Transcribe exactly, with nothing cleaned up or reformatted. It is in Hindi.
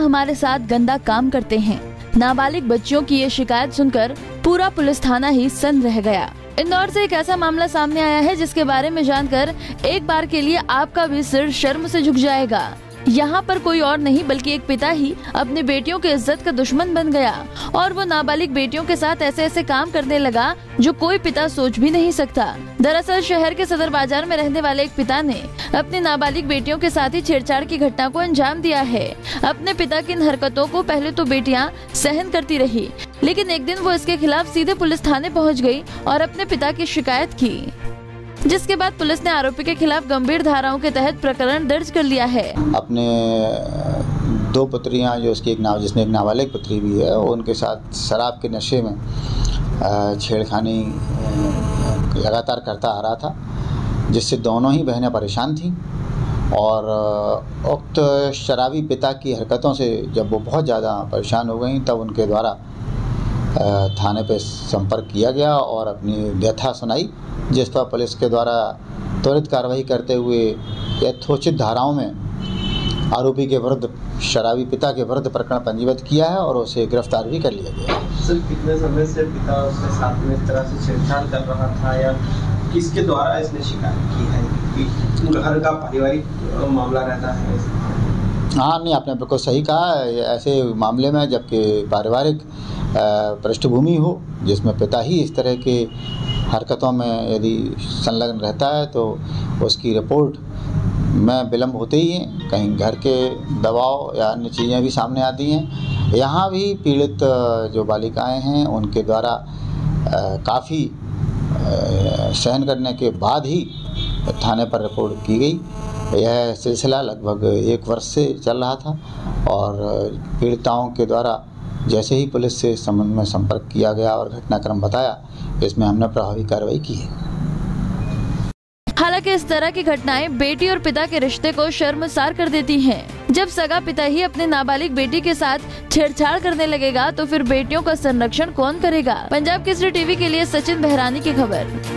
हमारे साथ गंदा काम करते हैं। नाबालिग बच्चियों की ये शिकायत सुनकर पूरा पुलिस थाना ही सन्न रह गया। इंदौर से एक ऐसा मामला सामने आया है जिसके बारे में जानकर एक बार के लिए आपका भी सिर शर्म से झुक जाएगा। यहाँ पर कोई और नहीं बल्कि एक पिता ही अपनी बेटियों की इज्जत का दुश्मन बन गया और वो नाबालिग बेटियों के साथ ऐसे ऐसे काम करने लगा जो कोई पिता सोच भी नहीं सकता। दरअसल शहर के सदर बाजार में रहने वाले एक पिता ने अपनी नाबालिग बेटियों के साथ ही छेड़छाड़ की घटना को अंजाम दिया है। अपने पिता की इन हरकतों को पहले तो बेटियाँ सहन करती रही, लेकिन एक दिन वो इसके खिलाफ सीधे पुलिस थाने पहुँच गयी और अपने पिता की शिकायत की, जिसके बाद पुलिस ने आरोपी के खिलाफ गंभीर धाराओं के तहत प्रकरण दर्ज कर लिया है। अपने दो पुत्रियां जो उसकी एक नाव जिसमें एक नाबालिग पुत्री भी है, उनके साथ शराब के नशे में छेड़खानी लगातार करता आ रहा था, जिससे दोनों ही बहनें परेशान थीं और उक्त शराबी पिता की हरकतों से जब वो बहुत ज़्यादा परेशान हो गई तब उनके द्वारा थाने पे संपर्क किया गया और अपनी व्यथा सुनाई, जिस पर पुलिस के द्वारा त्वरित कार्रवाई करते हुए यथोचित धाराओं में आरोपी के विरुद्ध शराबी पिता के विरुद्ध प्रकरण पंजीबद्ध किया है और उसे गिरफ्तार भी कर लिया गया। सर, कितने समय से पिता उसके साथ में इस तरह से छेड़छाड़ कर रहा था या किसके द्वारा इसने शिकायत की है? घर का पारिवारिक मामला रहता है। हाँ, नहीं, आपने बिल्कुल सही कहा। ऐसे मामले में जबकि पारिवारिक पृष्ठभूमि हो जिसमें पिता ही इस तरह के हरकतों में यदि संलग्न रहता है तो उसकी रिपोर्ट में विलम्ब होते ही हैं। कहीं घर के दबाव या अन्य चीज़ें भी सामने आती हैं। यहाँ भी पीड़ित जो बालिकाएं हैं उनके द्वारा काफ़ी सहन करने के बाद ही थाने पर रिपोर्ट की गई। यह सिलसिला लगभग एक वर्ष से चल रहा था और पीड़िताओं के द्वारा जैसे ही पुलिस से संबंध में संपर्क किया गया और घटनाक्रम बताया, इसमें हमने प्रभावी कार्रवाई की है। हालांकि इस तरह की घटनाएं बेटी और पिता के रिश्ते को शर्मसार कर देती हैं। जब सगा पिता ही अपने नाबालिग बेटी के साथ छेड़छाड़ करने लगेगा तो फिर बेटियों का संरक्षण कौन करेगा? पंजाब केसरी टीवी के लिए सचिन बेहरानी की खबर।